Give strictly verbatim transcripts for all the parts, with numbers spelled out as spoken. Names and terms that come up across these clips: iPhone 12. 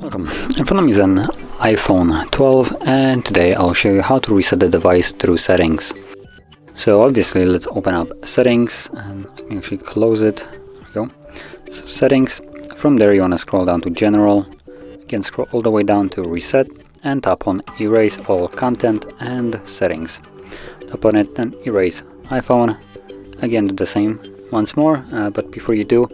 Welcome, in front of me is an iPhone twelve, and today I'll show you how to reset the device through settings. So obviously let's open up settings, and I can actually close it. There we go. So settings, from there you want to scroll down to general, you can scroll all the way down to reset and tap on erase all content and settings. Tap on it and erase iPhone. Again, do the same once more, uh, but before you do,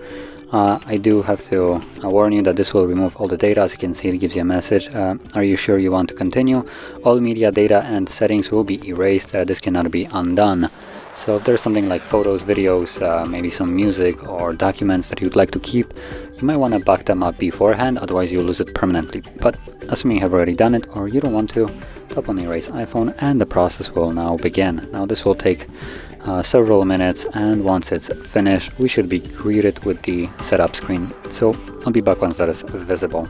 uh, I do have to warn you that this will remove all the data. As you can see, it gives you a message. Uh, are you sure you want to continue? All media data and settings will be erased. Uh, this cannot be undone. So if there's something like photos, videos, uh, maybe some music or documents that you'd like to keep, you might want to back them up beforehand, otherwise you'll lose it permanently. But assuming you have already done it or you don't want to, tap on erase iPhone and the process will now begin. Now this will take Uh, several minutes, and once it's finished we should be greeted with the setup screen. So I'll be back once that is visible.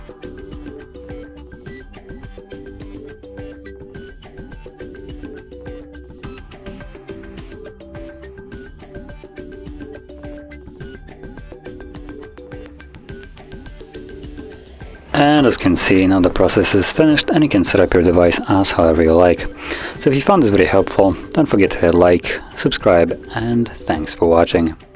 And as you can see, now the process is finished and you can set up your device as however you like. So if you found this video helpful, don't forget to hit like, subscribe, and thanks for watching.